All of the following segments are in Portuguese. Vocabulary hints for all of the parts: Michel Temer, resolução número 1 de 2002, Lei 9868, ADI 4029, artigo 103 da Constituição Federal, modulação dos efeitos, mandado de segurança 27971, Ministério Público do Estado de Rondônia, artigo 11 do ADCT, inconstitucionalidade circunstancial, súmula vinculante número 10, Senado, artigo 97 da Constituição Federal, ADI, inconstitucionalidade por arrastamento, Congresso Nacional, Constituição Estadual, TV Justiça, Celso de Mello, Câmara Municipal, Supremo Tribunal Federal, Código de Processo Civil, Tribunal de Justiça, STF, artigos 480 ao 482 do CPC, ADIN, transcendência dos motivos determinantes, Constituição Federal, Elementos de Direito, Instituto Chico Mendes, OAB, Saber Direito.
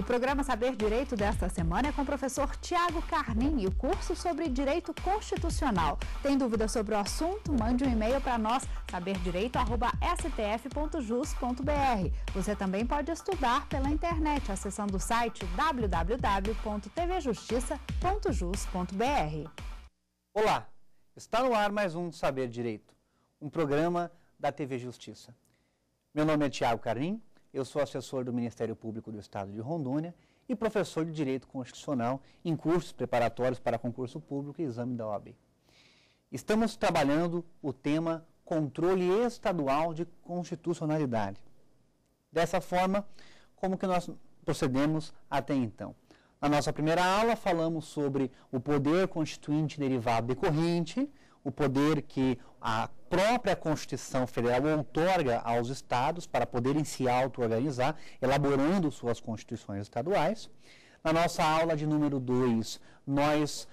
O programa Saber Direito desta semana é com o professor Tiago Cargnin e o curso sobre Direito Constitucional. Tem dúvida sobre o assunto? Mande um e-mail para nós, saberdireito@stf.jus.br. Você também pode estudar pela internet, acessando o site www.tvjustiça.jus.br. Olá, está no ar mais um Saber Direito, um programa da TV Justiça. Meu nome é Tiago Cargnin, eu sou assessor do Ministério Público do Estado de Rondônia e professor de Direito Constitucional em cursos preparatórios para concurso público e exame da OAB. Estamos trabalhando o tema controle estadual de constitucionalidade. Dessa forma, como que nós procedemos até então? Na nossa primeira aula, falamos sobre o poder constituinte derivado decorrente, o poder que a própria Constituição Federal outorga aos estados para poderem se auto-organizar, elaborando suas constituições estaduais. Na nossa aula de número 2, nós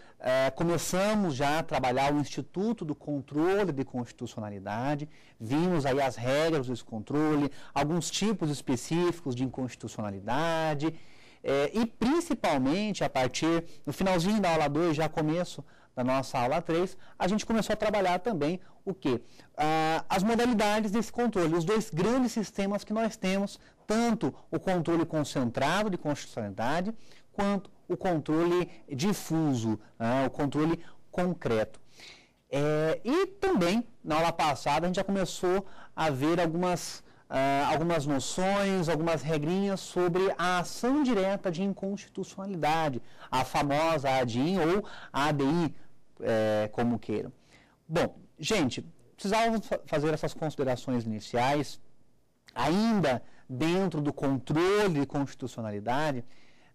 começamos já a trabalhar o Instituto do Controle de Constitucionalidade, vimos aí as regras desse controle, alguns tipos específicos de inconstitucionalidade, e principalmente a partir do finalzinho da aula 2, já começo da nossa aula 3, a gente começou a trabalhar também o quê? As modalidades desse controle, os dois grandes sistemas que nós temos, tanto o controle concentrado de constitucionalidade, quanto o controle difuso, o controle concreto. E também, na aula passada, a gente já começou a ver algumas noções, algumas regrinhas sobre a ação direta de inconstitucionalidade, a famosa ADIN ou ADI, como queiram. Bom, gente, precisávamos fazer essas considerações iniciais, ainda dentro do controle de constitucionalidade.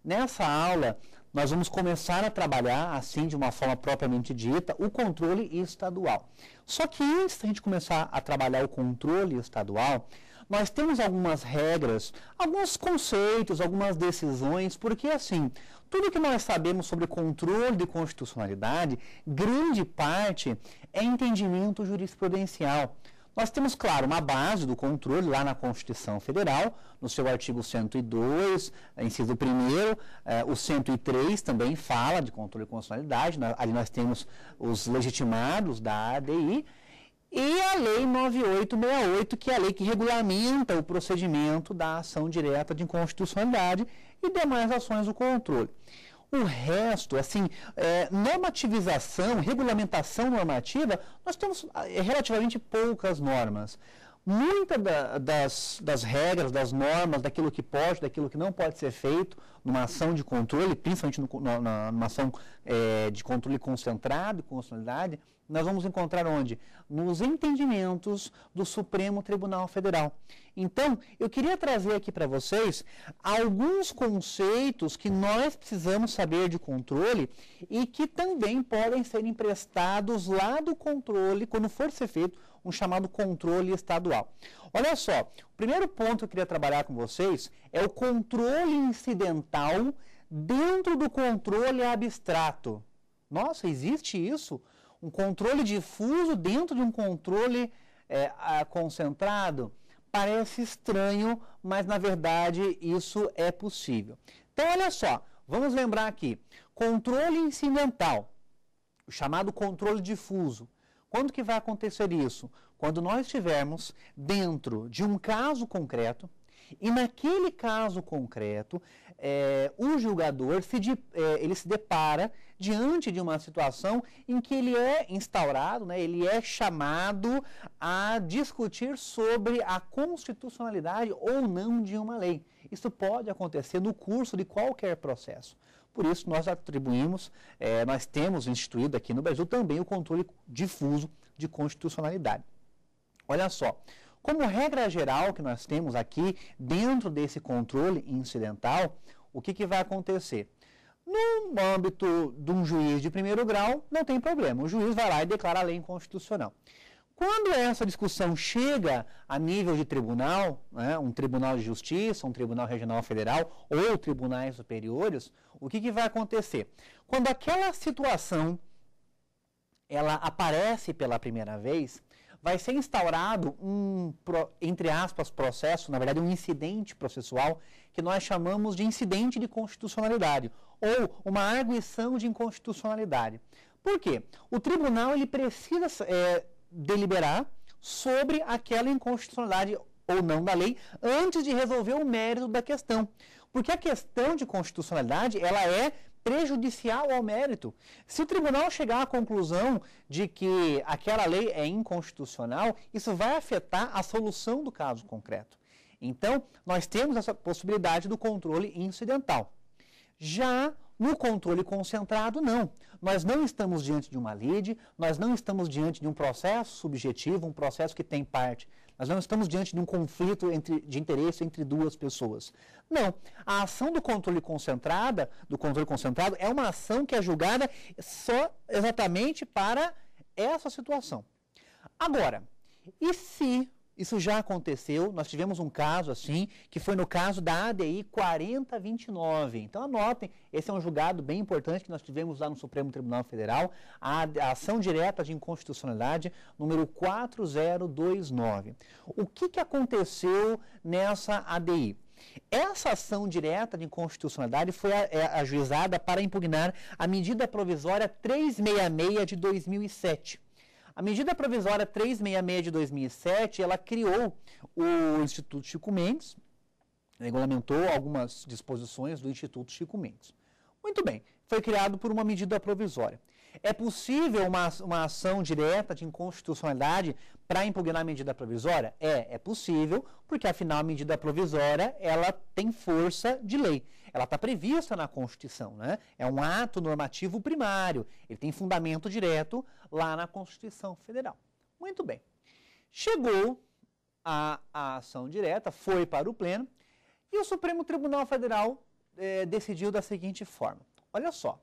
Nessa aula, nós vamos começar a trabalhar, assim, de uma forma propriamente dita, o controle estadual. Só que antes da gente começar a trabalhar o controle estadual, nós temos algumas regras, alguns conceitos, algumas decisões, porque, assim, tudo que nós sabemos sobre controle de constitucionalidade, grande parte é entendimento jurisprudencial. Nós temos, claro, uma base do controle lá na Constituição Federal, no seu artigo 102, inciso 1º, o 103 também fala de controle de constitucionalidade, ali nós temos os legitimados da ADI, e a Lei 9868, que é a lei que regulamenta o procedimento da ação direta de inconstitucionalidade e demais ações do controle. O resto, assim, normativização, regulamentação normativa, nós temos relativamente poucas normas. Muitas das regras, das normas, daquilo que pode, daquilo que não pode ser feito numa ação de controle, principalmente numa ação de controle concentrado, constitucionalidade, nós vamos encontrar onde? Nos entendimentos do Supremo Tribunal Federal. Então, eu queria trazer aqui para vocês alguns conceitos que nós precisamos saber de controle e que também podem ser emprestados lá do controle, quando for ser feito um chamado controle estadual. Olha só, o primeiro ponto que eu queria trabalhar com vocês é o controle incidental dentro do controle abstrato. Nossa, existe isso? Um controle difuso dentro de um controle concentrado? Parece estranho, mas na verdade isso é possível. Então olha só, vamos lembrar aqui, controle incidental, o chamado controle difuso. Quando que vai acontecer isso? Quando nós estivermos dentro de um caso concreto, e naquele caso concreto, o julgador ele se depara diante de uma situação em que ele é instaurado, né, ele é chamado a discutir sobre a constitucionalidade ou não de uma lei. Isso pode acontecer no curso de qualquer processo. Por isso, nós atribuímos, nós temos instituído aqui no Brasil também o controle difuso de constitucionalidade. Olha só. Como regra geral que nós temos aqui, dentro desse controle incidental, o que vai acontecer? No âmbito de um juiz de primeiro grau, não tem problema. O juiz vai lá e declara a lei inconstitucional. Quando essa discussão chega a nível de tribunal, né, um tribunal de justiça, um tribunal regional federal ou tribunais superiores, o que vai acontecer? Quando aquela situação ela aparece pela primeira vez, vai ser instaurado um, entre aspas, processo, na verdade um incidente processual, que nós chamamos de incidente de constitucionalidade, ou uma arguição de inconstitucionalidade. Por quê? O tribunal ele precisa deliberar sobre aquela inconstitucionalidade ou não da lei antes de resolver o mérito da questão. Porque a questão de constitucionalidade ela é prejudicial ao mérito. Se o tribunal chegar à conclusão de que aquela lei é inconstitucional, isso vai afetar a solução do caso concreto. Então, nós temos essa possibilidade do controle incidental. Já no controle concentrado, não. Nós não estamos diante de uma lide, nós não estamos diante de um processo subjetivo, um processo que tem parte. Nós não estamos diante de um conflito de interesse entre duas pessoas. Não. A ação do controle concentrado, é uma ação que é julgada só exatamente para essa situação. Agora, e se isso já aconteceu? Nós tivemos um caso assim, que foi no caso da ADI 4029. Então, anotem, esse é um julgado bem importante que nós tivemos lá no Supremo Tribunal Federal, a ação direta de inconstitucionalidade número 4029. O que, que aconteceu nessa ADI? Essa ação direta de inconstitucionalidade foi ajuizada para impugnar a medida provisória 366 de 2007. A medida provisória 366 de 2007, ela criou o Instituto Chico Mendes, regulamentou algumas disposições do Instituto Chico Mendes. Muito bem, foi criado por uma medida provisória. É possível uma ação direta de inconstitucionalidade para impugnar a medida provisória? É possível, porque afinal a medida provisória ela tem força de lei. Ela está prevista na Constituição, né? É um ato normativo primário, ele tem fundamento direto lá na Constituição Federal. Muito bem, chegou a ação direta, foi para o Pleno e o Supremo Tribunal Federal decidiu da seguinte forma. Olha só,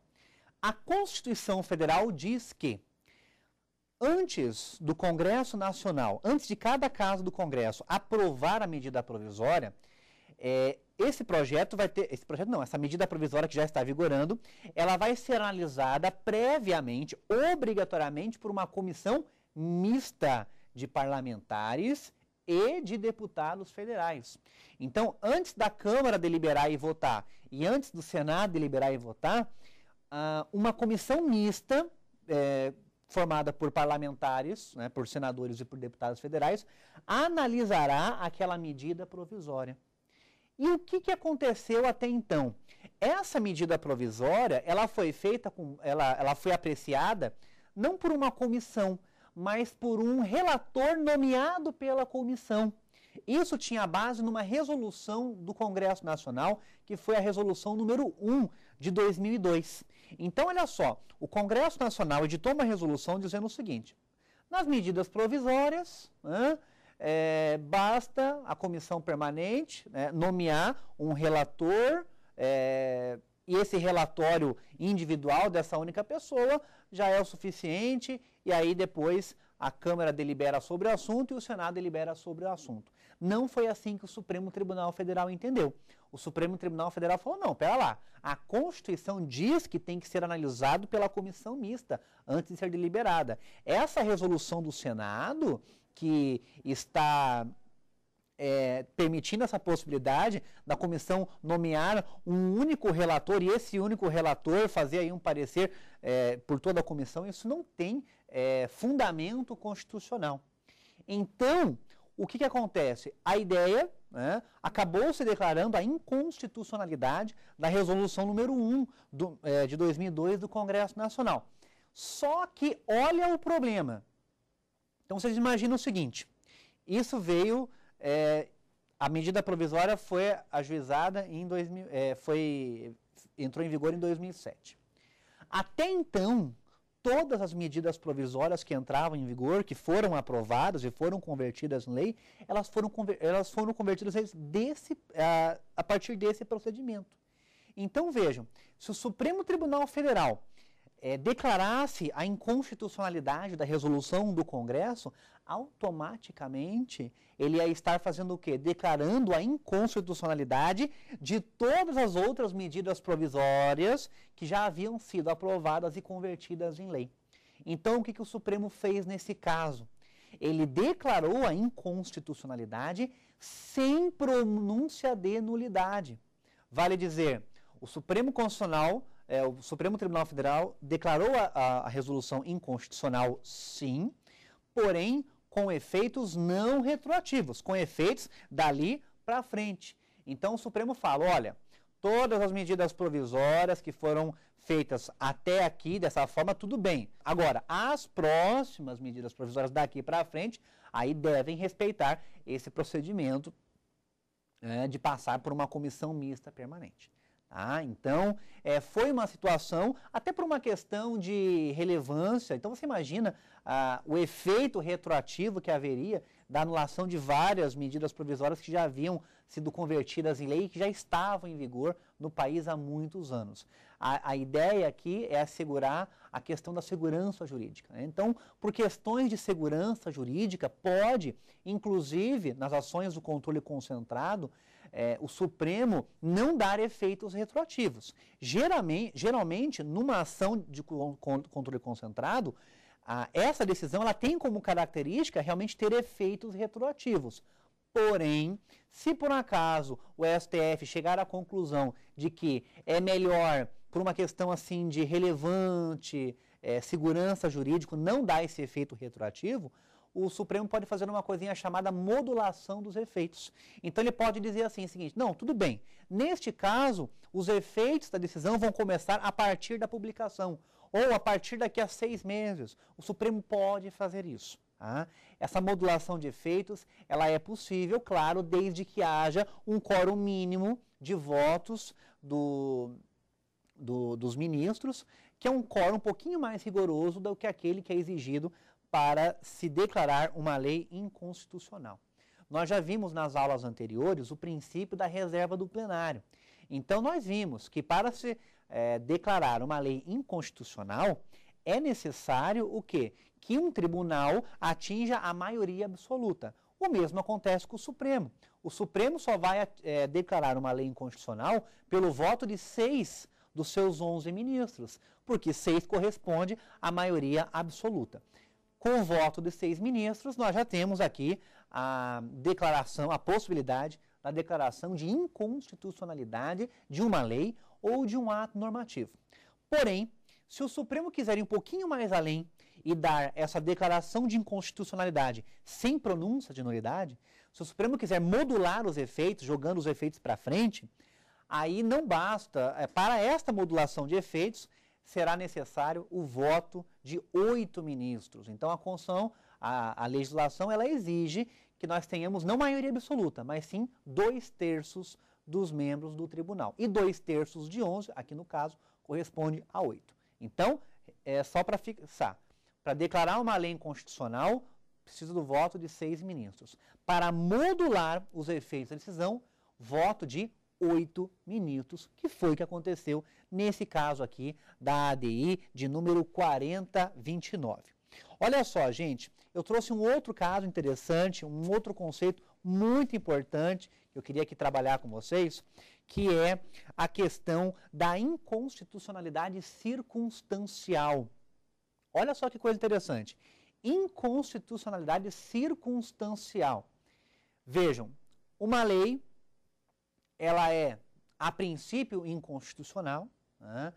a Constituição Federal diz que antes do Congresso Nacional, antes de cada caso do Congresso aprovar a medida provisória, essa medida provisória que já está vigorando, ela vai ser analisada previamente, obrigatoriamente, por uma comissão mista de parlamentares e de deputados federais. Então, antes da Câmara deliberar e votar e antes do Senado deliberar e votar, uma comissão mista formada por parlamentares, né, por senadores e por deputados federais, analisará aquela medida provisória. E o que, que aconteceu até então? Essa medida provisória, ela foi feita, ela foi apreciada não por uma comissão, mas por um relator nomeado pela comissão. Isso tinha base numa resolução do Congresso Nacional, que foi a resolução número 1 de 2002. Então, olha só, o Congresso Nacional editou uma resolução dizendo o seguinte, nas medidas provisórias, basta a comissão permanente nomear um relator e esse relatório individual dessa única pessoa já é o suficiente e aí depois a Câmara delibera sobre o assunto e o Senado delibera sobre o assunto. Não foi assim que o Supremo Tribunal Federal entendeu. O Supremo Tribunal Federal falou, não, pera lá, a Constituição diz que tem que ser analisado pela comissão mista antes de ser deliberada. Essa resolução do Senado, que está permitindo essa possibilidade da comissão nomear um único relator e esse único relator fazer aí um parecer por toda a comissão, isso não tem fundamento constitucional. Então, o que, que acontece? A ideia acabou se declarando a inconstitucionalidade da resolução número 1 de 2002 do Congresso Nacional. Só que olha o problema. Então, vocês imaginam o seguinte, isso veio... a medida provisória foi ajuizada em 2000, entrou em vigor em 2007. Até então, todas as medidas provisórias que entravam em vigor, que foram aprovadas e foram convertidas em lei, elas foram convertidas a partir desse procedimento. Então, vejam, se o Supremo Tribunal Federal declarasse a inconstitucionalidade da resolução do Congresso, automaticamente ele ia estar fazendo o quê? Declarando a inconstitucionalidade de todas as outras medidas provisórias que já haviam sido aprovadas e convertidas em lei. Então, o que, que o Supremo fez nesse caso? ele declarou a inconstitucionalidade sem pronúncia de nulidade. Vale dizer, o Supremo Constitucional, o Supremo Tribunal Federal declarou a resolução inconstitucional, sim, porém com efeitos não retroativos, com efeitos dali para frente. Então o Supremo fala, olha, todas as medidas provisórias que foram feitas até aqui, dessa forma, tudo bem. Agora, as próximas medidas provisórias daqui para frente, aí devem respeitar esse procedimento de passar por uma comissão mista permanente. Tá? Então, foi uma situação, até por uma questão de relevância, então você imagina o efeito retroativo que haveria da anulação de várias medidas provisórias que já haviam sido convertidas em lei e que já estavam em vigor no país há muitos anos. A ideia aqui é assegurar a questão da segurança jurídica. Né? Então, por questões de segurança jurídica, pode, inclusive, nas ações do controle concentrado, o Supremo não dar efeitos retroativos. Geralmente, numa ação de controle concentrado, essa decisão ela tem como característica realmente ter efeitos retroativos. Porém, se por acaso o STF chegar à conclusão de que é melhor, por uma questão assim de relevante segurança jurídica, não dar esse efeito retroativo, o Supremo pode fazer uma coisinha chamada modulação dos efeitos. Então ele pode dizer assim, o seguinte, não, tudo bem, neste caso os efeitos da decisão vão começar a partir da publicação, ou a partir daqui a 6 meses, o Supremo pode fazer isso. Tá? Essa modulação de efeitos, ela é possível, claro, desde que haja um quórum mínimo de votos dos ministros, que é um quórum um pouquinho mais rigoroso do que aquele que é exigido para se declarar uma lei inconstitucional. Nós já vimos nas aulas anteriores o princípio da reserva do plenário. Então, nós vimos que para se declarar uma lei inconstitucional, é necessário o quê? Que um tribunal atinja a maioria absoluta. O mesmo acontece com o Supremo. O Supremo só vai declarar uma lei inconstitucional pelo voto de 6 dos seus 11 ministros, porque 6 corresponde à maioria absoluta. Com o voto de 6 ministros, nós já temos aqui a declaração, a possibilidade da declaração de inconstitucionalidade de uma lei ou de um ato normativo. Porém, se o Supremo quiser ir um pouquinho mais além e dar essa declaração de inconstitucionalidade sem pronúncia de nulidade, se o Supremo quiser modular os efeitos, jogando os efeitos para frente, aí não basta, para esta modulação de efeitos, será necessário o voto de 8 ministros. Então, a Constituição, a legislação, ela exige que nós tenhamos não maioria absoluta, mas sim 2/3 dos membros do tribunal. E 2/3 de 11, aqui no caso, corresponde a 8. Então, é só para fixar, para declarar uma lei inconstitucional, precisa do voto de 6 ministros. Para modular os efeitos da decisão, voto de 8 ministros, que foi o que aconteceu nesse caso aqui da ADI de número 4029. Olha só, gente, eu trouxe um outro caso interessante, um outro conceito muito importante que eu queria aqui trabalhar com vocês, que é a questão da inconstitucionalidade circunstancial. Olha só que coisa interessante, inconstitucionalidade circunstancial. Vejam, uma lei, ela é, a princípio, inconstitucional, né?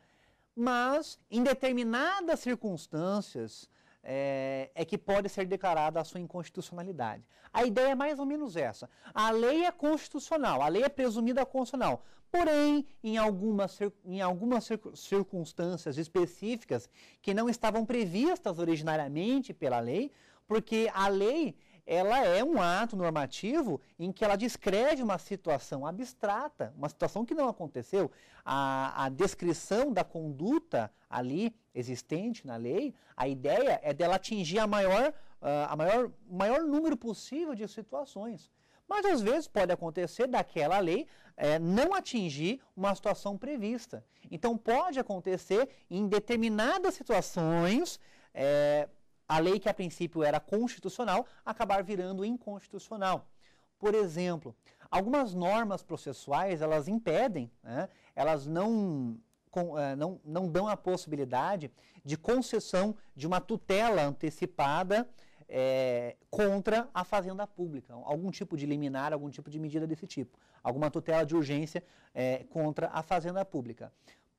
Mas em determinadas circunstâncias é que pode ser declarada a sua inconstitucionalidade. A ideia é mais ou menos essa. A lei é constitucional, a lei é presumida constitucional. Porém, em algumas circunstâncias específicas que não estavam previstas originariamente pela lei, porque a lei ela é um ato normativo em que ela descreve uma situação abstrata, uma situação que não aconteceu. A descrição da conduta ali existente na lei, a ideia é dela atingir o maior número possível de situações. Mas às vezes pode acontecer daquela lei não atingir uma situação prevista. Então pode acontecer em determinadas situações, a lei que a princípio era constitucional, acabar virando inconstitucional. Por exemplo, algumas normas processuais, elas impedem, né? Elas não dão a possibilidade de concessão de uma tutela antecipada contra a fazenda pública, algum tipo de liminar, algum tipo de medida desse tipo, alguma tutela de urgência contra a fazenda pública.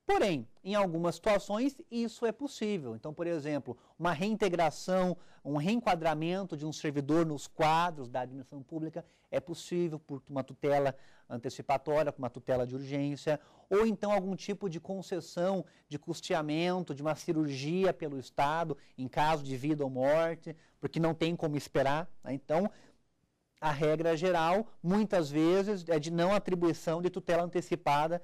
Porém, em algumas situações, isso é possível. Então, por exemplo, uma reintegração, um reenquadramento de um servidor nos quadros da administração pública é possível por uma tutela antecipatória, por uma tutela de urgência, ou então algum tipo de concessão, de custeamento, de uma cirurgia pelo Estado, em caso de vida ou morte, porque não tem como esperar, né? Então, a regra geral, muitas vezes, é de não atribuição de tutela antecipada,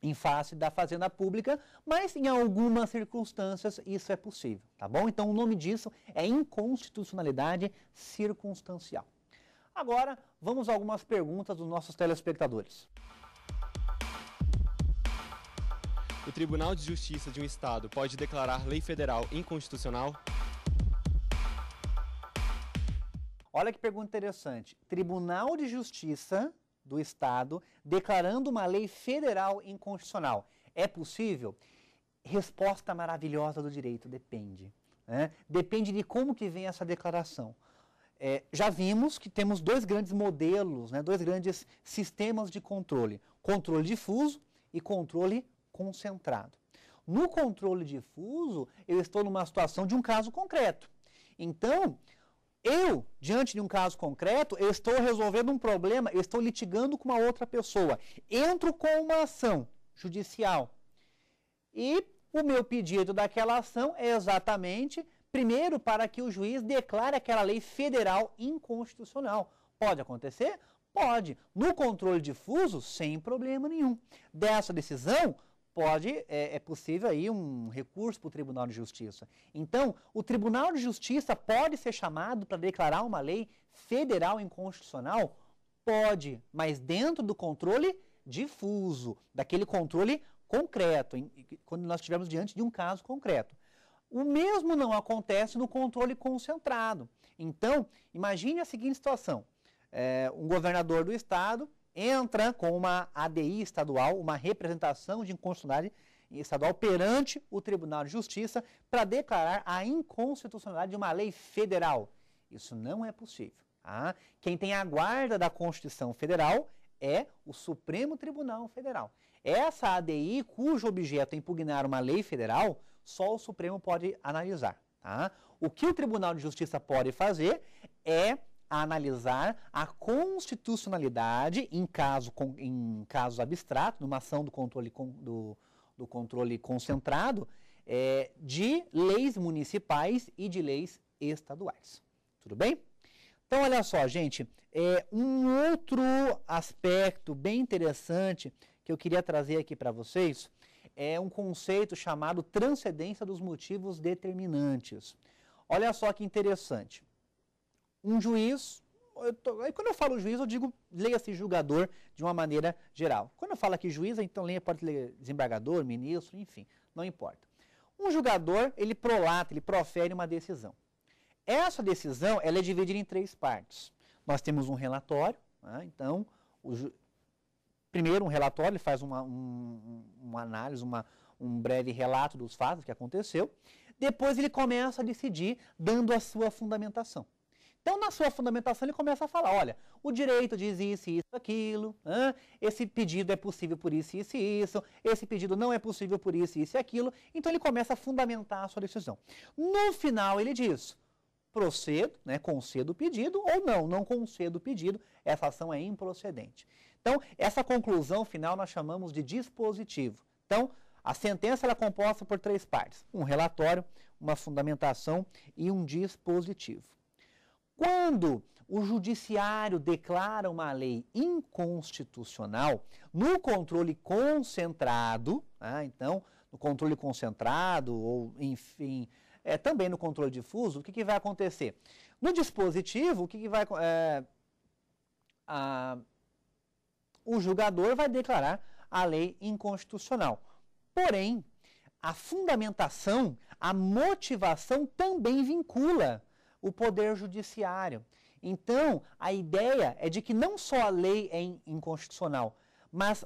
em face da fazenda pública, mas em algumas circunstâncias isso é possível, tá bom? Então o nome disso é inconstitucionalidade circunstancial. Agora vamos a algumas perguntas dos nossos telespectadores. O Tribunal de Justiça de um Estado pode declarar lei federal inconstitucional? Olha que pergunta interessante. Tribunal de Justiça do Estado, declarando uma lei federal inconstitucional. É possível? Resposta maravilhosa do direito, depende, né? Depende de como que vem essa declaração. Já vimos que temos dois grandes modelos, né, dois grandes sistemas de controle. Controle difuso e controle concentrado. No controle difuso, eu estou numa situação de um caso concreto. Então, eu, diante de um caso concreto, eu estou resolvendo um problema, eu estou litigando com uma outra pessoa. Entro com uma ação judicial. E o meu pedido daquela ação é exatamente, primeiro, para que o juiz declare aquela lei federal inconstitucional. Pode acontecer? Pode. No controle difuso, sem problema nenhum. Dessa decisão, é possível aí um recurso para o Tribunal de Justiça. Então, o Tribunal de Justiça pode ser chamado para declarar uma lei federal inconstitucional? Pode, mas dentro do controle difuso, daquele controle concreto, quando nós estivermos diante de um caso concreto. O mesmo não acontece no controle concentrado. Então, imagine a seguinte situação. Um governador do estado entra com uma ADI estadual, uma representação de inconstitucionalidade estadual perante o Tribunal de Justiça para declarar a inconstitucionalidade de uma lei federal. Isso não é possível. Tá? Quem tem a guarda da Constituição Federal é o Supremo Tribunal Federal. Essa ADI, cujo objeto é impugnar uma lei federal, só o Supremo pode analisar. Tá? O que o Tribunal de Justiça pode fazer é analisar a constitucionalidade em caso abstrato, numa ação do controle, do controle concentrado, de leis municipais e de leis estaduais. Tudo bem? Então, olha só, gente, um outro aspecto bem interessante que eu queria trazer aqui para vocês é um conceito chamado transcendência dos motivos determinantes. Olha só que interessante. Um juiz, quando eu falo juiz, eu digo, leia-se julgador de uma maneira geral. Quando eu falo aqui juiz, então pode ler desembargador, ministro, enfim, não importa. Um julgador, ele prolata, ele profere uma decisão. Essa decisão, ela é dividida em três partes. Nós temos um relatório, né? Então, primeiro um relatório, ele faz uma análise, um breve relato dos fatos que aconteceu. Depois ele começa a decidir dando a sua fundamentação. Então, na sua fundamentação, ele começa a falar, olha, o direito diz isso, isso, aquilo, hein? Esse pedido é possível por isso, isso e isso, esse pedido não é possível por isso, isso e aquilo. Então, ele começa a fundamentar a sua decisão. No final, ele diz, procedo, né, concedo o pedido ou não concedo o pedido, essa ação é improcedente. Então, essa conclusão final nós chamamos de dispositivo. Então, a sentença ela é composta por três partes, um relatório, uma fundamentação e um dispositivo. Quando o judiciário declara uma lei inconstitucional, no controle concentrado, então, no controle concentrado ou, enfim, também no controle difuso, o que vai acontecer? No dispositivo, o que vai o julgador vai declarar a lei inconstitucional. Porém, a fundamentação, a motivação também vincula o poder judiciário. Então, a ideia é de que não só a lei é inconstitucional, mas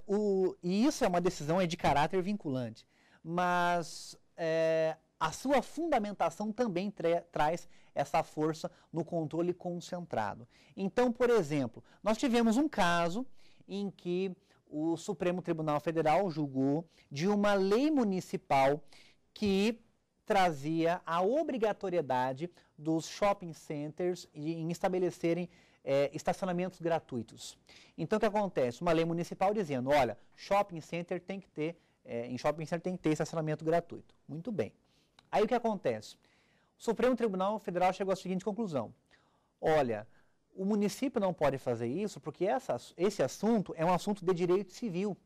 e isso é uma decisão de caráter vinculante, mas a sua fundamentação também traz essa força no controle concentrado. Então, por exemplo, nós tivemos um caso em que o Supremo Tribunal Federal julgou de uma lei municipal que trazia a obrigatoriedade dos shopping centers em estabelecerem estacionamentos gratuitos. Então, o que acontece? Uma lei municipal dizendo, olha, shopping center tem que ter, em shopping center tem que ter estacionamento gratuito. Muito bem. Aí o que acontece? O Supremo Tribunal Federal chegou à seguinte conclusão. Olha, o município não pode fazer isso porque esse assunto é um assunto de direito civil.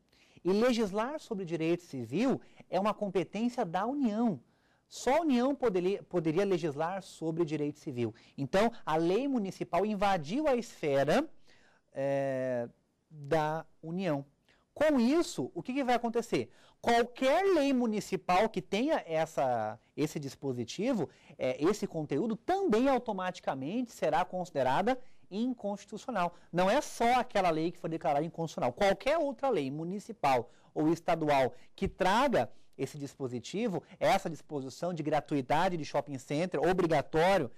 E legislar sobre direito civil é uma competência da União. Só a União poderia legislar sobre direito civil. Então, a lei municipal invadiu a esfera da União. Com isso, o que vai acontecer? Qualquer lei municipal que tenha esse dispositivo, esse conteúdo, também automaticamente será considerada inconstitucional. Não é só aquela lei que foi declarada inconstitucional. Qualquer outra lei municipal ou estadual que traga esse dispositivo, essa disposição de gratuidade de shopping center obrigatório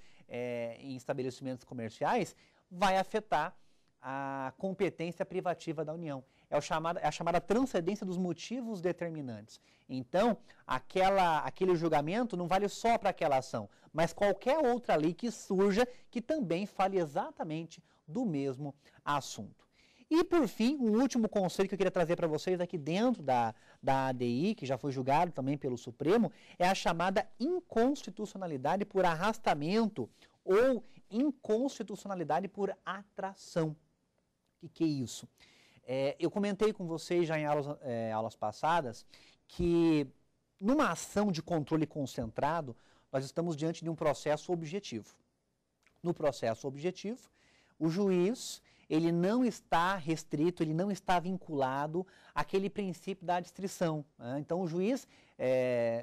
em estabelecimentos comerciais, vai afetar a competência privativa da União. É a chamada transcendência dos motivos determinantes. Então, aquele julgamento não vale só para aquela ação, mas qualquer outra lei que surja que também fale exatamente do mesmo assunto. E, por fim, um último conselho que eu queria trazer para vocês aqui dentro da ADI, que já foi julgado também pelo Supremo, é a chamada inconstitucionalidade por arrastamento ou inconstitucionalidade por atração. O que é isso? Eu comentei com vocês já em aulas passadas que numa ação de controle concentrado, nós estamos diante de um processo objetivo. No processo objetivo, o juiz ele não está restrito, ele não está vinculado àquele princípio da adstrição. Né? Então, o juiz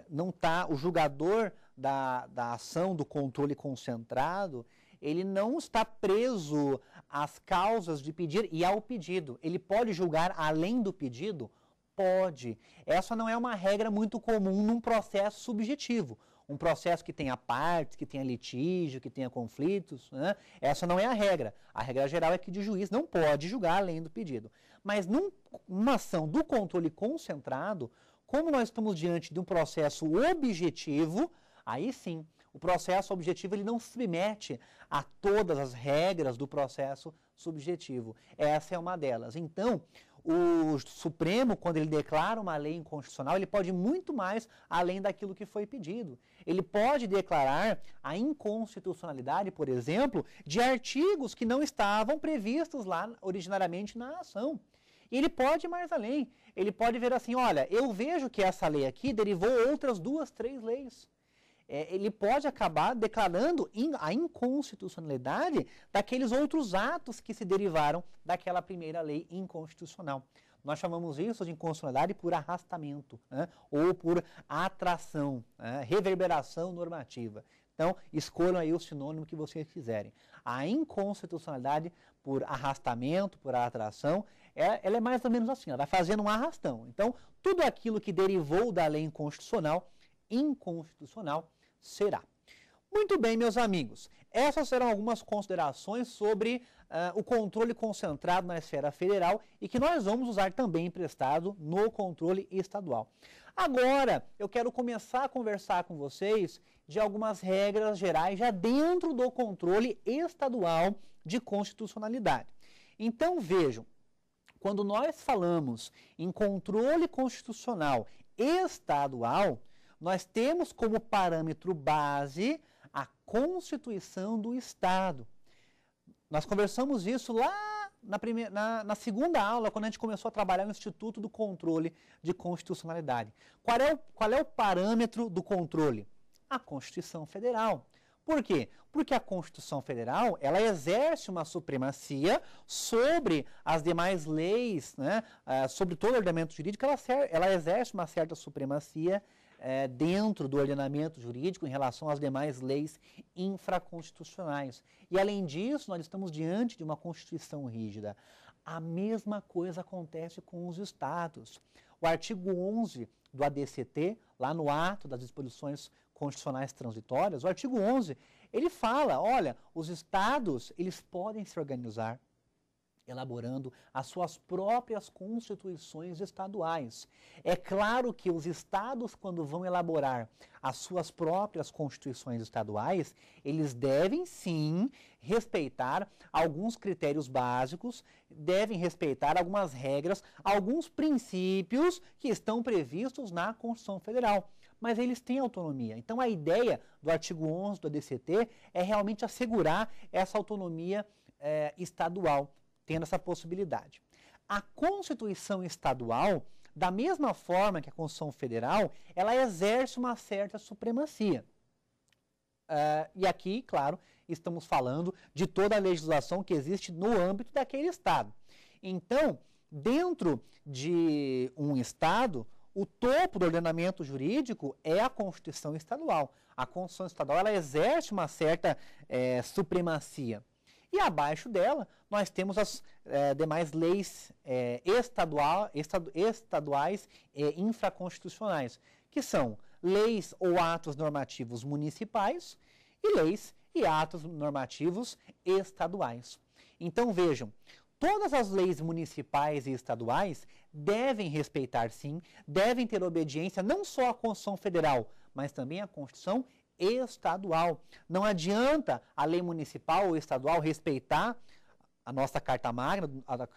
não está, o julgador da ação do controle concentrado, ele não está preso às causas de pedir e ao pedido. Ele pode julgar além do pedido? Pode. Essa não é uma regra muito comum num processo subjetivo. Um processo que tenha partes, que tenha litígio, que tenha conflitos, né? Essa não é a regra. A regra geral é que o juiz não pode julgar além do pedido. Mas numa ação do controle concentrado, como nós estamos diante de um processo objetivo, aí sim, o processo objetivo ele não se submete a todas as regras do processo subjetivo. Essa é uma delas. Então, o Supremo, quando ele declara uma lei inconstitucional, ele pode ir muito mais além daquilo que foi pedido. Ele pode declarar a inconstitucionalidade, por exemplo, de artigos que não estavam previstos lá originariamente na ação. E ele pode ir mais além. Ele pode ver assim, olha, eu vejo que essa lei aqui derivou outras 2, 3 leis. Ele pode acabar declarando a inconstitucionalidade daqueles outros atos que se derivaram daquela primeira lei inconstitucional. Nós chamamos isso de inconstitucionalidade por arrastamento, né? Ou por atração, né? Reverberação normativa. Então, escolham aí o sinônimo que vocês quiserem. A inconstitucionalidade por arrastamento, por atração, ela é mais ou menos assim, ela vai fazendo um arrastão. Então, tudo aquilo que derivou da lei inconstitucional será. Muito bem, meus amigos, essas serão algumas considerações sobre o controle concentrado na esfera federal e que nós vamos usar também emprestado no controle estadual. Agora, eu quero começar a conversar com vocês de algumas regras gerais já dentro do controle estadual de constitucionalidade. Então, vejam, quando nós falamos em controle constitucional estadual, nós temos como parâmetro base a Constituição do Estado. Nós conversamos isso lá na segunda aula, quando a gente começou a trabalhar no Instituto do Controle de Constitucionalidade. Qual é o parâmetro do controle? A Constituição Federal. Por quê? Porque a Constituição Federal, ela exerce uma supremacia sobre as demais leis, né? Sobre todo o ordenamento jurídico, ela exerce uma certa supremacia dentro do ordenamento jurídico em relação às demais leis infraconstitucionais. E, além disso, nós estamos diante de uma Constituição rígida. A mesma coisa acontece com os estados. O artigo 11 do ADCT, lá no ato das disposições constitucionais transitórias, o artigo 11, ele fala, olha, os estados, eles podem se organizar elaborando as suas próprias constituições estaduais. É claro que os estados, quando vão elaborar as suas próprias constituições estaduais, eles devem sim respeitar alguns critérios básicos, devem respeitar algumas regras, alguns princípios que estão previstos na Constituição Federal. Mas eles têm autonomia. Então a ideia do artigo 11 do ADCT é realmente assegurar essa autonomia estadual, tendo essa possibilidade. A Constituição Estadual, da mesma forma que a Constituição Federal, ela exerce uma certa supremacia. E aqui, claro, estamos falando de toda a legislação que existe no âmbito daquele Estado. Então, dentro de um Estado, o topo do ordenamento jurídico é a Constituição Estadual. A Constituição Estadual, ela exerce uma certa supremacia. E abaixo dela, nós temos as demais leis estaduais e infraconstitucionais, que são leis ou atos normativos municipais e leis e atos normativos estaduais. Então, vejam, todas as leis municipais e estaduais devem respeitar, sim, devem ter obediência não só à Constituição Federal, mas também à Constituição Estadual. Não adianta a lei municipal ou estadual respeitar a nossa Carta Magna, a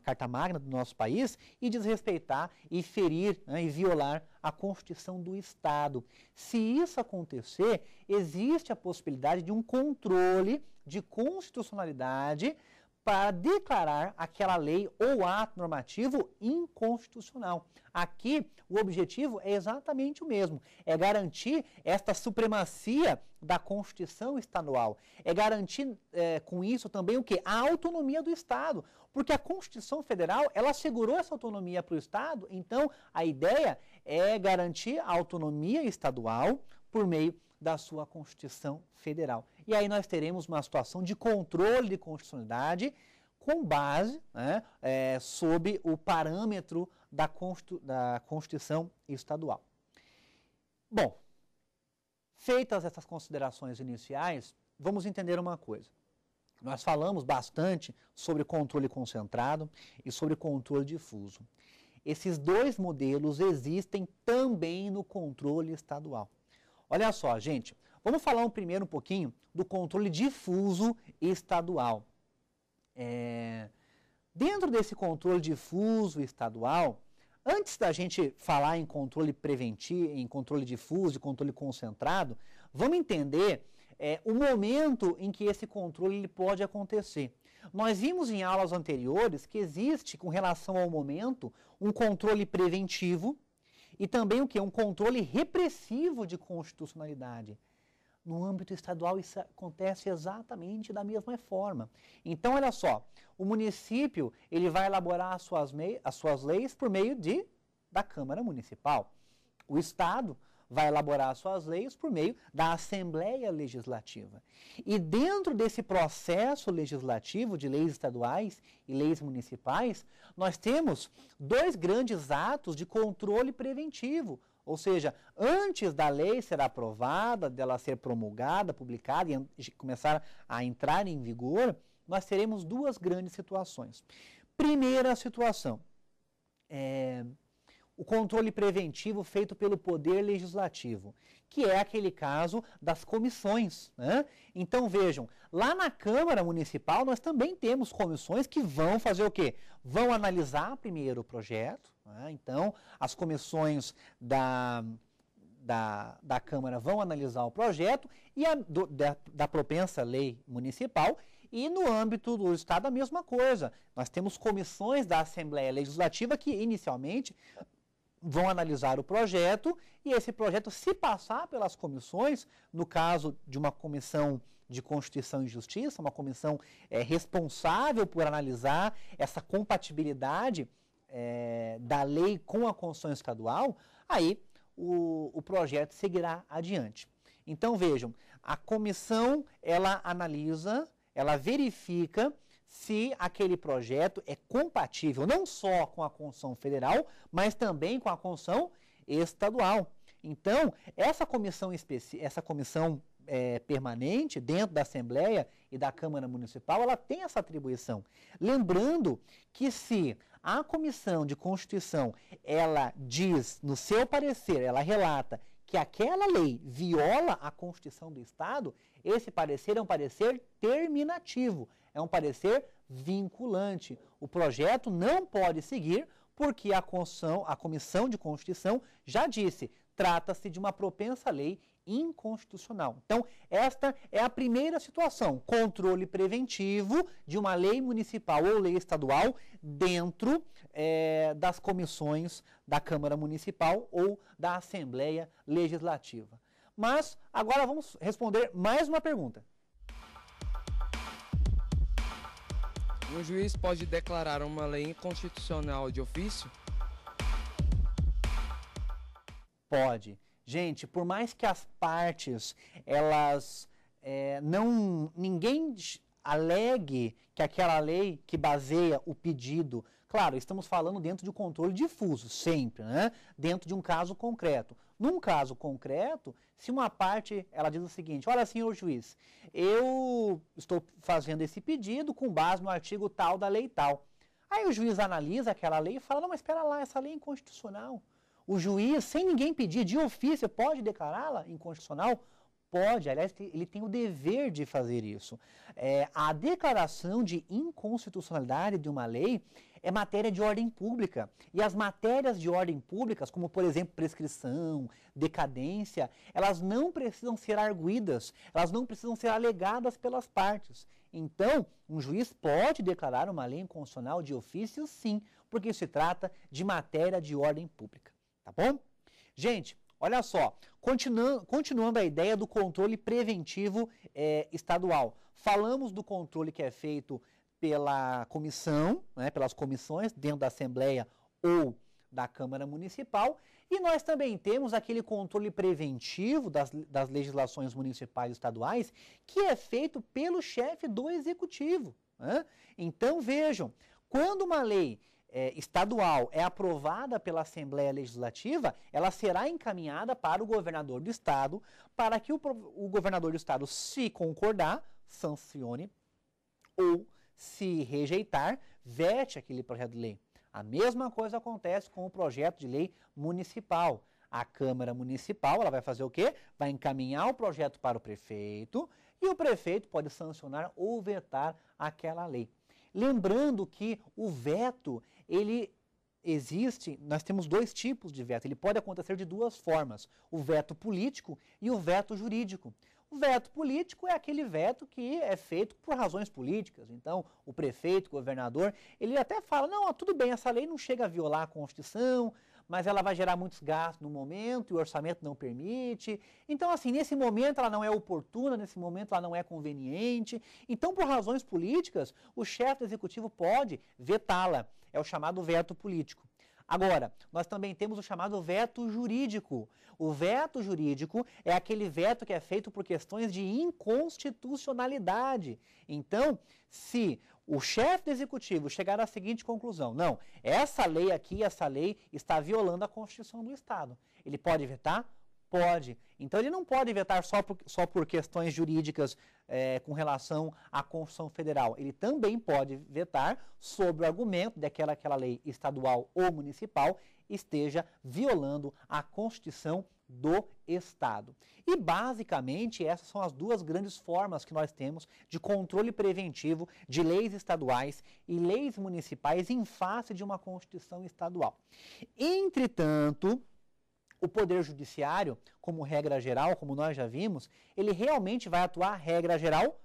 Carta Magna do nosso país e desrespeitar e ferir, né, e violar a Constituição do Estado. Se isso acontecer, existe a possibilidade de um controle de constitucionalidade para declarar aquela lei ou ato normativo inconstitucional. Aqui, o objetivo é exatamente o mesmo, é garantir esta supremacia da Constituição Estadual, é garantir com isso também o quê? A autonomia do Estado, porque a Constituição Federal, ela assegurou essa autonomia para o Estado, então a ideia é garantir a autonomia estadual por meio da sua Constituição Federal. E aí nós teremos uma situação de controle de constitucionalidade com base, né, sob o parâmetro da Constituição Estadual. Bom, feitas essas considerações iniciais, vamos entender uma coisa. Nós falamos bastante sobre controle concentrado e sobre controle difuso. Esses dois modelos existem também no controle estadual. Olha só, gente, vamos falar primeiro um pouquinho do controle difuso estadual. Dentro desse controle difuso estadual, antes da gente falar em controle preventivo, em controle difuso, controle concentrado, vamos entender o momento em que esse controle ele pode acontecer. Nós vimos em aulas anteriores que existe, com relação ao momento, um controle preventivo, e também o que? Um controle repressivo de constitucionalidade. No âmbito estadual isso acontece exatamente da mesma forma. Então, olha só, o município ele vai elaborar as suas leis por meio da Câmara Municipal. O Estado vai elaborar as suas leis por meio da Assembleia Legislativa. E dentro desse processo legislativo de leis estaduais e leis municipais, nós temos dois grandes atos de controle preventivo, ou seja, antes da lei ser aprovada, dela ser promulgada, publicada e começar a entrar em vigor, nós teremos duas grandes situações. Primeira situação, o controle preventivo feito pelo Poder Legislativo, que é aquele caso das comissões, né? Então, vejam, lá na Câmara Municipal nós também temos comissões que vão fazer o quê? Vão analisar primeiro o projeto, né? Então, as comissões da Câmara vão analisar o projeto e da propensa lei municipal. E no âmbito do Estado, a mesma coisa. Nós temos comissões da Assembleia Legislativa que, inicialmente, vão analisar o projeto e esse projeto, se passar pelas comissões, no caso de uma comissão de Constituição e Justiça, uma comissão responsável por analisar essa compatibilidade da lei com a Constituição Estadual, aí o projeto seguirá adiante. Então, vejam, a comissão, ela analisa, ela verifica se aquele projeto é compatível não só com a Constituição Federal, mas também com a Constituição estadual. Então, essa comissão permanente dentro da Assembleia e da Câmara Municipal, ela tem essa atribuição. Lembrando que se a Comissão de Constituição, ela diz, no seu parecer, ela relata que aquela lei viola a Constituição do Estado, esse parecer é um parecer terminativo, é um parecer vinculante. O projeto não pode seguir porque a Comissão de Constituição já disse, trata-se de uma propensa lei inconstitucional. Então, esta é a primeira situação, controle preventivo de uma lei municipal ou lei estadual dentro das comissões da Câmara Municipal ou da Assembleia Legislativa. Mas agora vamos responder mais uma pergunta. Um juiz pode declarar uma lei inconstitucional de ofício? Pode. Gente, por mais que as partes, elas ninguém alegue que aquela lei que baseia o pedido, claro, estamos falando dentro de um controle difuso, sempre, né? Dentro de um caso concreto. Num caso concreto, se uma parte, ela diz o seguinte, olha, senhor juiz, eu estou fazendo esse pedido com base no artigo tal da lei tal. Aí o juiz analisa aquela lei e fala, não, mas espera lá, essa lei é inconstitucional. O juiz, sem ninguém pedir, de ofício, pode declará-la inconstitucional? Pode, aliás, ele tem o dever de fazer isso. A declaração de inconstitucionalidade de uma lei é matéria de ordem pública. E as matérias de ordem pública, como, por exemplo, prescrição, decadência, elas não precisam ser arguidas, elas não precisam ser alegadas pelas partes. Então, um juiz pode declarar uma lei inconstitucional de ofício, sim, porque se trata de matéria de ordem pública. Tá bom? Gente, olha só, continuando a ideia do controle preventivo estadual. Falamos do controle que é feito pela comissão, né, pelas comissões dentro da Assembleia ou da Câmara Municipal, e nós também temos aquele controle preventivo das legislações municipais e estaduais que é feito pelo chefe do Executivo, né? Então, vejam, quando uma lei estadual é aprovada pela Assembleia Legislativa, ela será encaminhada para o governador do Estado, para que o governador do Estado, se concordar, sancione, ou se rejeitar, vete aquele projeto de lei. A mesma coisa acontece com o projeto de lei municipal. A Câmara Municipal, ela vai fazer o quê? Vai encaminhar o projeto para o prefeito, e o prefeito pode sancionar ou vetar aquela lei. Lembrando que o veto, ele existe, nós temos dois tipos de veto, ele pode acontecer de duas formas, o veto político e o veto jurídico. O veto político é aquele veto que é feito por razões políticas, então o prefeito, o governador, ele até fala, não, tudo bem, essa lei não chega a violar a Constituição, mas ela vai gerar muitos gastos no momento e o orçamento não permite. Então, assim, nesse momento ela não é oportuna, nesse momento ela não é conveniente. Então, por razões políticas, o chefe do executivo pode vetá-la. É o chamado veto político. Agora, nós também temos o chamado veto jurídico. O veto jurídico é aquele veto que é feito por questões de inconstitucionalidade. Então, se o chefe do executivo chegar à seguinte conclusão, não, essa lei aqui, essa lei está violando a Constituição do Estado. Ele pode vetar? Pode. Então, ele não pode vetar só por questões jurídicas com relação à Constituição Federal. Ele também pode vetar sobre o argumento de que aquela lei estadual ou municipal esteja violando a Constituição do Estado. E, basicamente, essas são as duas grandes formas que nós temos de controle preventivo de leis estaduais e leis municipais em face de uma Constituição estadual. Entretanto, o Poder Judiciário, como regra geral, como nós já vimos, ele realmente vai atuar, regra geral,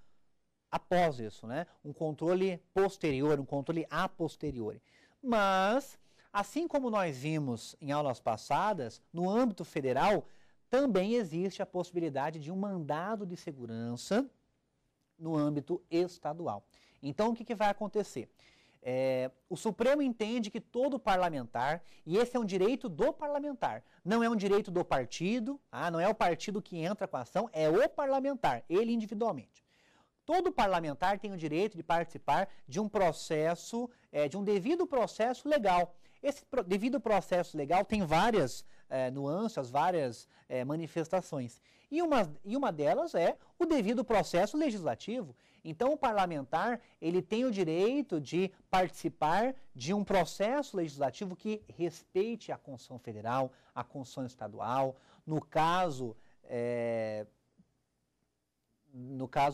após isso, né? Um controle posterior, um controle a posteriori. Mas, assim como nós vimos em aulas passadas, no âmbito federal, também existe a possibilidade de um mandado de segurança no âmbito estadual. Então, o que vai acontecer? O Supremo entende que todo parlamentar, e esse é um direito do parlamentar, não é um direito do partido, não é o partido que entra com a ação, é o parlamentar, ele individualmente. Todo parlamentar tem o direito de participar de um processo, de um devido processo legal. Esse devido processo legal tem várias nuances, as várias manifestações. E uma delas é o devido processo legislativo. Então, o parlamentar ele tem o direito de participar de um processo legislativo que respeite a Constituição Federal, a Constituição Estadual, no caso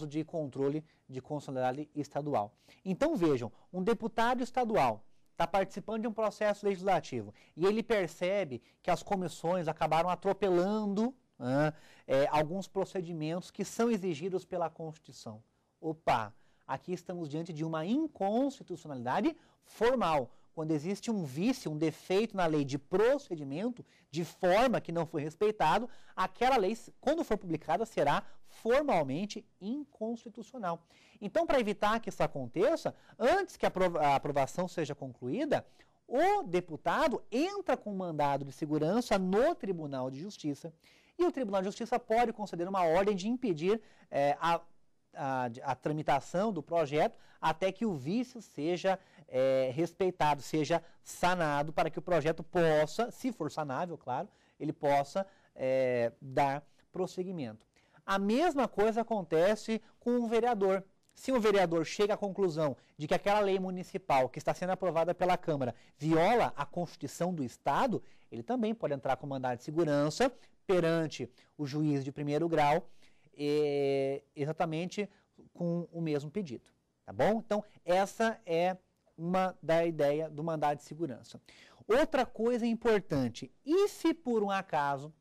de controle de constitucionalidade estadual. Então, vejam, um deputado estadual está participando de um processo legislativo e ele percebe que as comissões acabaram atropelando alguns procedimentos que são exigidos pela Constituição. Opa, aqui estamos diante de uma inconstitucionalidade formal, quando existe um vício, um defeito na lei de procedimento, de forma que não foi respeitado, aquela lei, quando for publicada, será formalmente inconstitucional. Então, para evitar que isso aconteça, antes que a aprovação seja concluída, o deputado entra com um mandado de segurança no Tribunal de Justiça e o Tribunal de Justiça pode conceder uma ordem de impedir a tramitação do projeto até que o vício seja respeitado, seja sanado, para que o projeto possa, se for sanável, claro, ele possa dar prosseguimento. A mesma coisa acontece com um vereador. Se um vereador chega à conclusão de que aquela lei municipal que está sendo aprovada pela Câmara viola a Constituição do Estado, ele também pode entrar com mandado de segurança perante o juiz de primeiro grau, exatamente com o mesmo pedido, tá bom? Então, essa é uma da ideia do mandado de segurança. Outra coisa importante, e se por um acaso,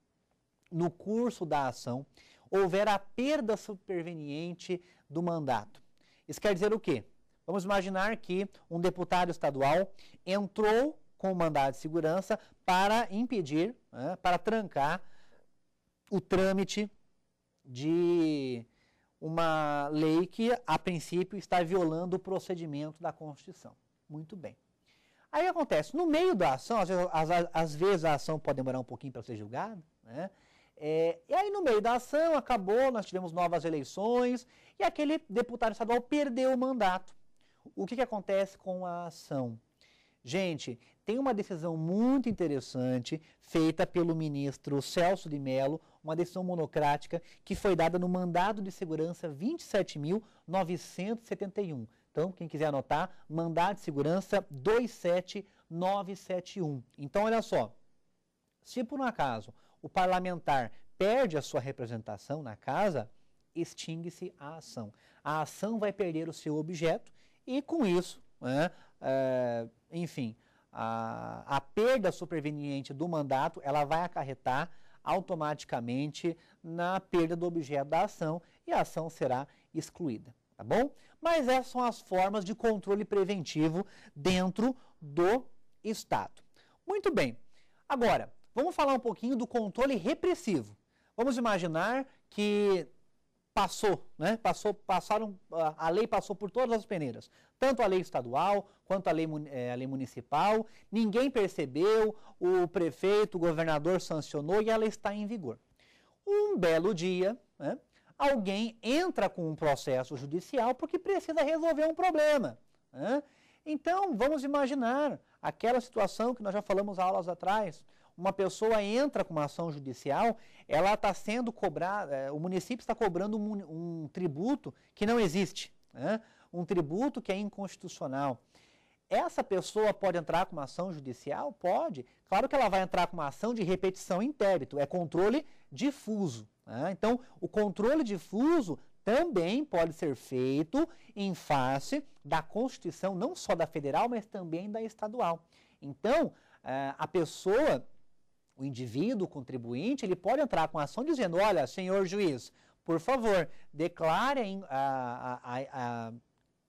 no curso da ação, houver a perda superveniente do mandato? Isso quer dizer o quê? Vamos imaginar que um deputado estadual entrou com o mandado de segurança para impedir, para trancar o trâmite de uma lei que, a princípio, está violando o procedimento da Constituição. Muito bem. Aí acontece, no meio da ação, às vezes a ação pode demorar um pouquinho para ser julgada, né? E aí no meio da ação, acabou, nós tivemos novas eleições e aquele deputado estadual perdeu o mandato. O que acontece com a ação? Gente, tem uma decisão muito interessante feita pelo ministro Celso de Mello, uma decisão monocrática que foi dada no mandado de segurança 27.971. Então, quem quiser anotar, mandado de segurança 27971. Então, olha só, se por um acaso o parlamentar perde a sua representação na casa, extingue-se a ação. A ação vai perder o seu objeto e, com isso, enfim, a perda superveniente do mandato, ela vai acarretar automaticamente na perda do objeto da ação e a ação será excluída, tá bom? Mas essas são as formas de controle preventivo dentro do Estado. Muito bem, agora vamos falar um pouquinho do controle repressivo. Vamos imaginar que passou, né? A lei passou por todas as peneiras, tanto a lei estadual quanto a lei municipal, ninguém percebeu, o prefeito, o governador sancionou e ela está em vigor. Um belo dia, né, alguém entra com um processo judicial porque precisa resolver um problema, né? Então, vamos imaginar aquela situação que nós já falamos aulas atrás. Uma pessoa entra com uma ação judicial, ela está sendo cobrada, o município está cobrando um tributo que não existe, né? Um tributo que é inconstitucional. Essa pessoa pode entrar com uma ação judicial? Pode. Claro que ela vai entrar com uma ação de repetição in débito, é controle difuso, né? Então, o controle difuso também pode ser feito em face da Constituição, não só da federal, mas também da estadual. Então, a pessoa, o indivíduo, o contribuinte, ele pode entrar com a ação dizendo, olha, senhor juiz, por favor, declare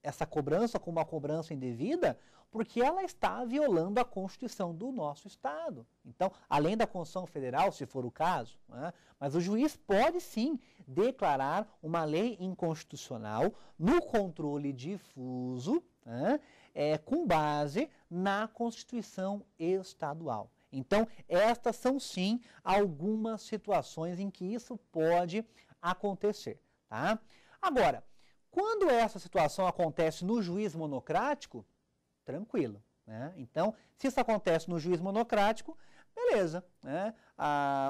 essa cobrança como uma cobrança indevida, porque ela está violando a Constituição do nosso Estado. Então, além da Constituição Federal, se for o caso, né, mas o juiz pode sim declarar uma lei inconstitucional no controle difuso, né, com base na Constituição Estadual. Então, estas são sim algumas situações em que isso pode acontecer, tá? Agora, quando essa situação acontece no juiz monocrático, tranquilo, né? Então, se isso acontece no juiz monocrático, beleza, né?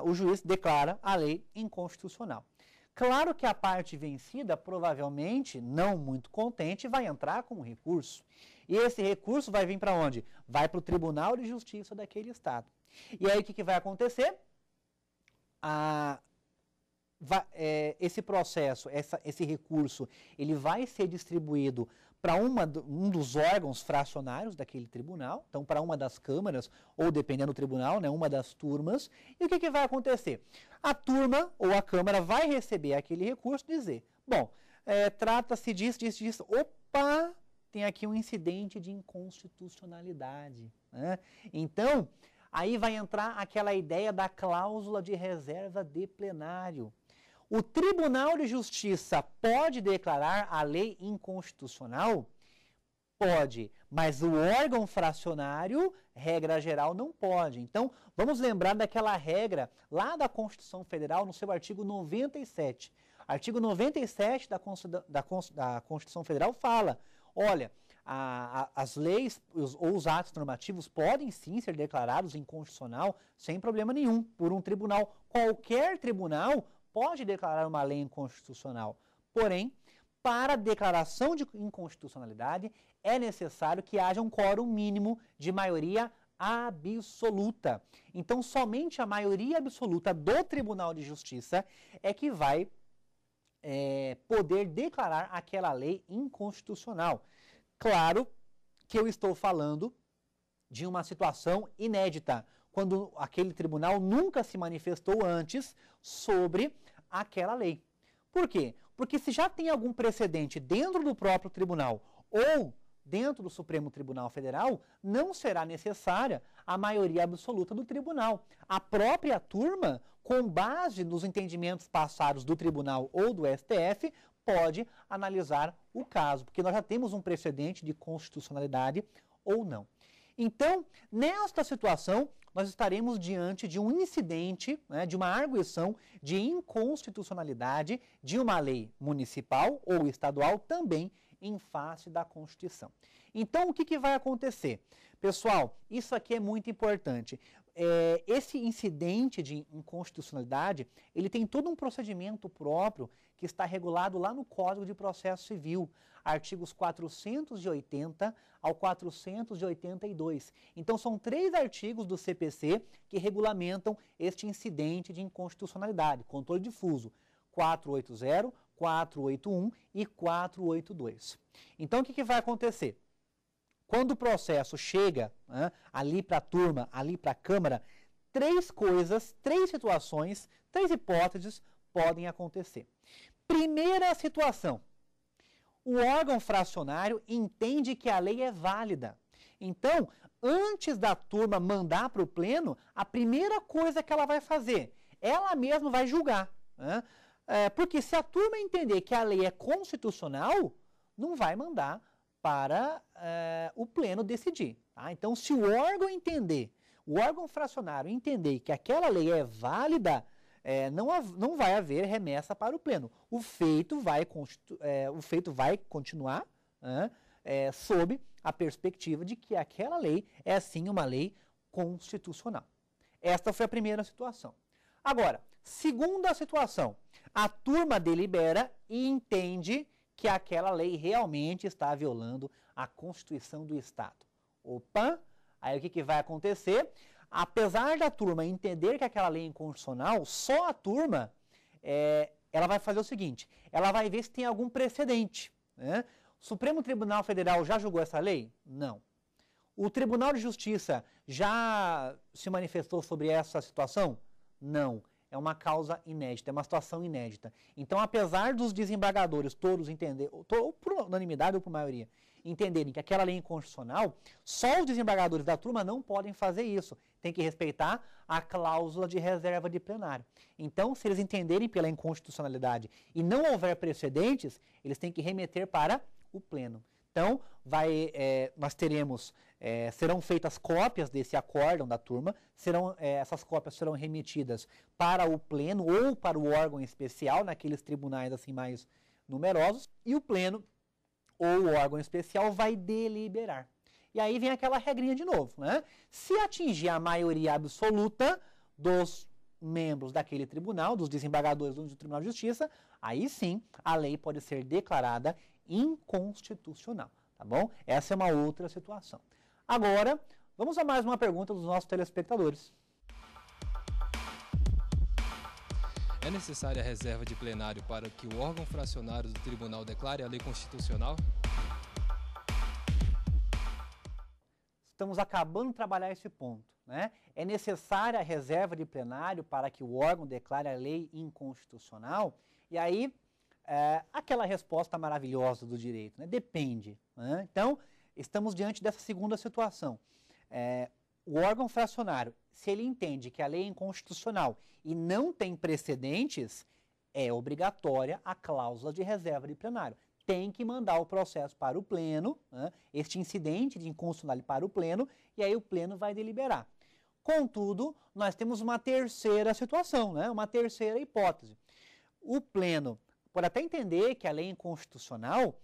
O juiz declara a lei inconstitucional. Claro que a parte vencida, provavelmente, não muito contente, vai entrar com um recurso. E esse recurso vai vir para onde? Vai para o Tribunal de Justiça daquele estado. E aí o que, vai acontecer? Esse processo, esse recurso, ele vai ser distribuído para um dos órgãos fracionários daquele tribunal, então para uma das câmaras, ou dependendo do tribunal, né, uma das turmas. E o que, vai acontecer? A turma ou a câmara vai receber aquele recurso e dizer, bom, trata-se disso, disso, disso, opa, tem aqui um incidente de inconstitucionalidade, né? Então, aí vai entrar aquela ideia da cláusula de reserva de plenário. O Tribunal de Justiça pode declarar a lei inconstitucional? Pode, mas o órgão fracionário, regra geral, não pode. Então, vamos lembrar daquela regra lá da Constituição Federal, no seu artigo 97. Artigo 97 da Constituição Federal fala, olha, as leis ou os atos normativos podem sim ser declarados inconstitucional sem problema nenhum por um tribunal. Qualquer tribunal pode declarar uma lei inconstitucional. Porém, para a declaração de inconstitucionalidade, é necessário que haja um quórum mínimo de maioria absoluta. Então, somente a maioria absoluta do Tribunal de Justiça é que vai poder declarar aquela lei inconstitucional. Claro que eu estou falando de uma situação inédita, quando aquele tribunal nunca se manifestou antes sobre aquela lei. Por quê? Porque se já tem algum precedente dentro do próprio tribunal ou dentro do Supremo Tribunal Federal, não será necessária a maioria absoluta do tribunal. A própria turma, com base nos entendimentos passados do tribunal ou do STF, pode analisar o caso, porque nós já temos um precedente de constitucionalidade ou não. Então, nesta situação, nós estaremos diante de um incidente, né, de uma arguição de inconstitucionalidade de uma lei municipal ou estadual também em face da Constituição. Então, o que, vai acontecer? Pessoal, isso aqui é muito importante. Esse incidente de inconstitucionalidade, ele tem todo um procedimento próprio que está regulado lá no Código de Processo Civil, artigos 480 ao 482. Então, são 3 artigos do CPC que regulamentam este incidente de inconstitucionalidade, controle difuso, 480, 481 e 482. Então, o que, vai acontecer? Quando o processo chega, né, ali para a turma, ali para a Câmara, 3 coisas, 3 situações, 3 hipóteses podem acontecer. Primeira situação, o órgão fracionário entende que a lei é válida. Então, antes da turma mandar para o pleno, a primeira coisa que ela vai fazer, ela mesma vai julgar, né? Porque se a turma entender que a lei é constitucional, não vai mandar para o pleno decidir. Tá? Então, se o órgão entender, o órgão fracionário entender que aquela lei é válida, não vai haver remessa para o pleno. O feito vai continuar sob a perspectiva de que aquela lei é sim uma lei constitucional. Esta foi a primeira situação. Agora, segunda situação, a turma delibera e entende que aquela lei realmente está violando a Constituição do Estado. Opa, aí o que, vai acontecer? Apesar da turma entender que aquela lei é inconstitucional, só a turma, ela vai fazer o seguinte, ela vai ver se tem algum precedente, né? O Supremo Tribunal Federal já julgou essa lei? Não. O Tribunal de Justiça já se manifestou sobre essa situação? Não. É uma causa inédita, é uma situação inédita. Então, apesar dos desembargadores todos entenderem, ou por unanimidade ou por maioria, entenderem que aquela lei é inconstitucional, só os desembargadores da turma não podem fazer isso. Tem que respeitar a cláusula de reserva de plenário. Então, se eles entenderem pela inconstitucionalidade e não houver precedentes, eles têm que remeter para o pleno. Então, nós teremos, serão feitas cópias desse acórdão da turma, essas cópias serão remetidas para o pleno ou para o órgão especial, naqueles tribunais assim mais numerosos, e o pleno ou o órgão especial vai deliberar. E E aí vem aquela regrinha de novo, né? Se atingir a maioria absoluta dos membros daquele tribunal, dos desembargadores do Tribunal de Justiça, aí sim a lei pode ser declarada inconstitucional, tá bom? Essa é uma outra situação. Agora, vamos a mais uma pergunta dos nossos telespectadores. É necessária a reserva de plenário para que o órgão fracionário do tribunal declare a lei constitucional? Estamos acabando de trabalhar esse ponto, né? É necessária a reserva de plenário para que o órgão declare a lei inconstitucional? E aí, aquela resposta maravilhosa do direito, né? Depende, né? Então, estamos diante dessa segunda situação. O órgão fracionário, se ele entende que a lei é inconstitucional e não tem precedentes, é obrigatória a cláusula de reserva de plenário. Tem que mandar o processo para o pleno, né, este incidente de inconstitucionalidade para o pleno, e aí o pleno vai deliberar. Contudo, nós temos uma terceira situação, né, uma terceira hipótese. O pleno pode até entender que a lei é inconstitucional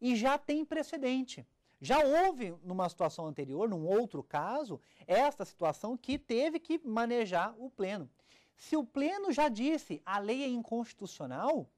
e já tem precedente. Já houve, numa situação anterior, num outro caso, esta situação que teve que manejar o pleno. Se o pleno já disse a lei é inconstitucional,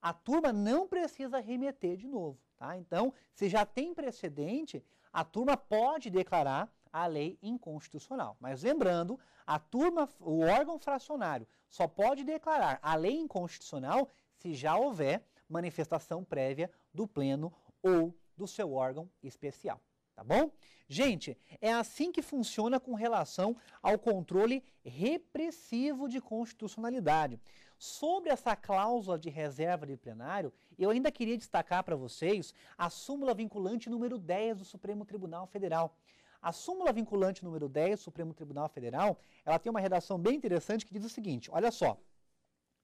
a turma não precisa remeter de novo, tá? Então, se já tem precedente, a turma pode declarar a lei inconstitucional. Mas lembrando, a turma, o órgão fracionário só pode declarar a lei inconstitucional se já houver manifestação prévia do pleno ou do seu órgão especial, tá bom? Gente, é assim que funciona com relação ao controle repressivo de constitucionalidade. Sobre essa cláusula de reserva de plenário, eu ainda queria destacar para vocês a súmula vinculante número 10 do Supremo Tribunal Federal. A súmula vinculante número 10 do Supremo Tribunal Federal, ela tem uma redação bem interessante que diz o seguinte, olha só,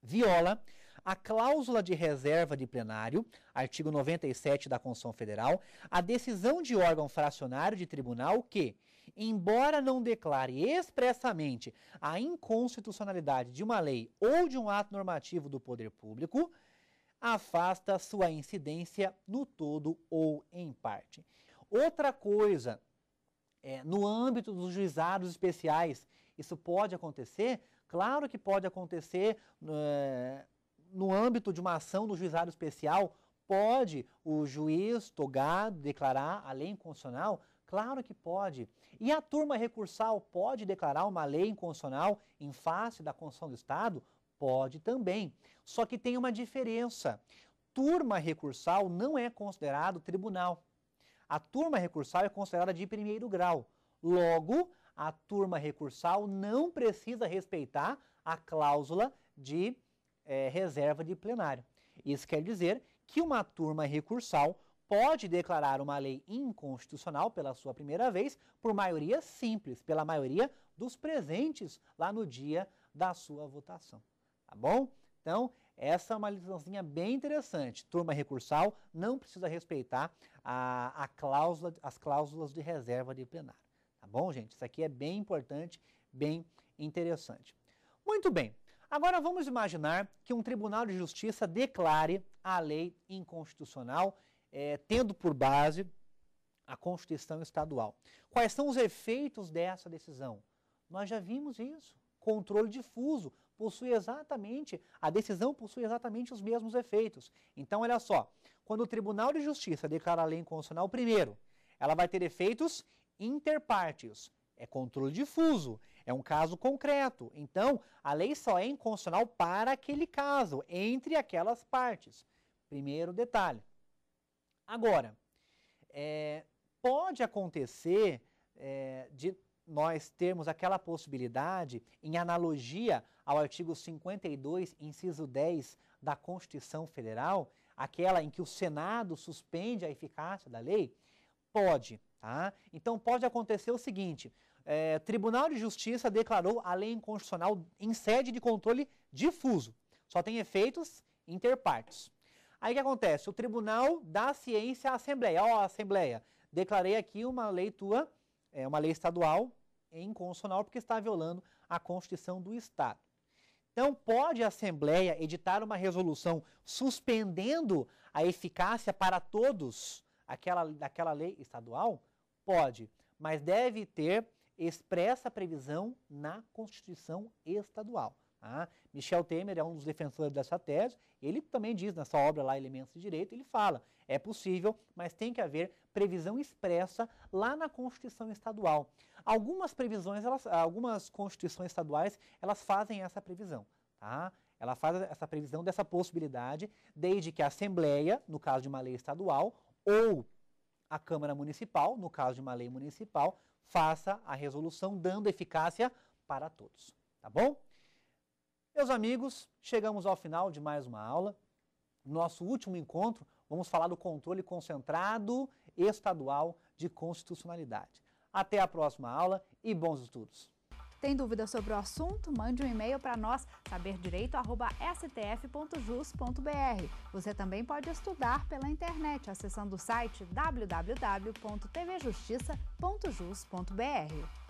viola a cláusula de reserva de plenário, artigo 97 da Constituição Federal, a decisão de órgão fracionário de tribunal que, embora não declare expressamente a inconstitucionalidade de uma lei ou de um ato normativo do poder público, afasta sua incidência no todo ou em parte. Outra coisa, no âmbito dos juizados especiais, isso pode acontecer? Claro que pode acontecer. No âmbito de uma ação do juizado especial, pode o juiz togado declarar a lei inconstitucional? Claro que pode. E a turma recursal pode declarar uma lei inconstitucional em face da Constituição do Estado? Pode também. Só que tem uma diferença. Turma recursal não é considerado tribunal. A turma recursal é considerada de primeiro grau. Logo, a turma recursal não precisa respeitar a cláusula de reserva de plenário. Isso quer dizer que uma turma recursal pode declarar uma lei inconstitucional pela sua primeira vez por maioria simples, pela maioria dos presentes lá no dia da sua votação, tá bom? Então, essa é uma liçãozinha bem interessante. Turma recursal não precisa respeitar as cláusulas de reserva de plenário, tá bom, gente? Isso aqui é bem importante, bem interessante. Muito bem. Agora vamos imaginar que um Tribunal de Justiça declare a lei inconstitucional, tendo por base a Constituição Estadual. Quais são os efeitos dessa decisão? Nós já vimos isso. Controle difuso a decisão possui exatamente os mesmos efeitos. Então, olha só, quando o Tribunal de Justiça declara a lei inconstitucional, primeiro, ela vai ter efeitos inter partes. É controle difuso, é um caso concreto. Então, a lei só é inconstitucional para aquele caso, entre aquelas partes. Primeiro detalhe. Agora, pode acontecer de nós termos aquela possibilidade, em analogia ao artigo 52, inciso 10 da Constituição Federal, aquela em que o Senado suspende a eficácia da lei? Pode. Tá? Então, pode acontecer o seguinte, Tribunal de Justiça declarou a lei inconstitucional em sede de controle difuso, só tem efeitos inter partes. Aí o que acontece? O Tribunal dá ciência à Assembleia. Ó, Assembleia, declarei aqui uma lei tua, uma lei estadual inconstitucional porque está violando a Constituição do Estado. Então, pode a Assembleia editar uma resolução suspendendo a eficácia para todos daquela lei estadual? Pode, mas deve ter expressa previsão na Constituição Estadual. Ah, Michel Temer é um dos defensores dessa tese, ele também diz nessa obra lá, Elementos de Direito, ele fala, é possível, mas tem que haver previsão expressa lá na Constituição Estadual. Algumas previsões, algumas Constituições Estaduais, elas fazem essa previsão, tá? Ela faz essa previsão dessa possibilidade, desde que a Assembleia, no caso de uma lei estadual, ou a Câmara Municipal, no caso de uma lei municipal, faça a resolução dando eficácia para todos, tá bom? Meus amigos, chegamos ao final de mais uma aula. Nosso último encontro, vamos falar do controle concentrado estadual de constitucionalidade. Até a próxima aula e bons estudos. Tem dúvida sobre o assunto? Mande um e-mail para nós, saberdireito@stf.jus.br. Você também pode estudar pela internet, acessando o site www.tvjustiça.jus.br.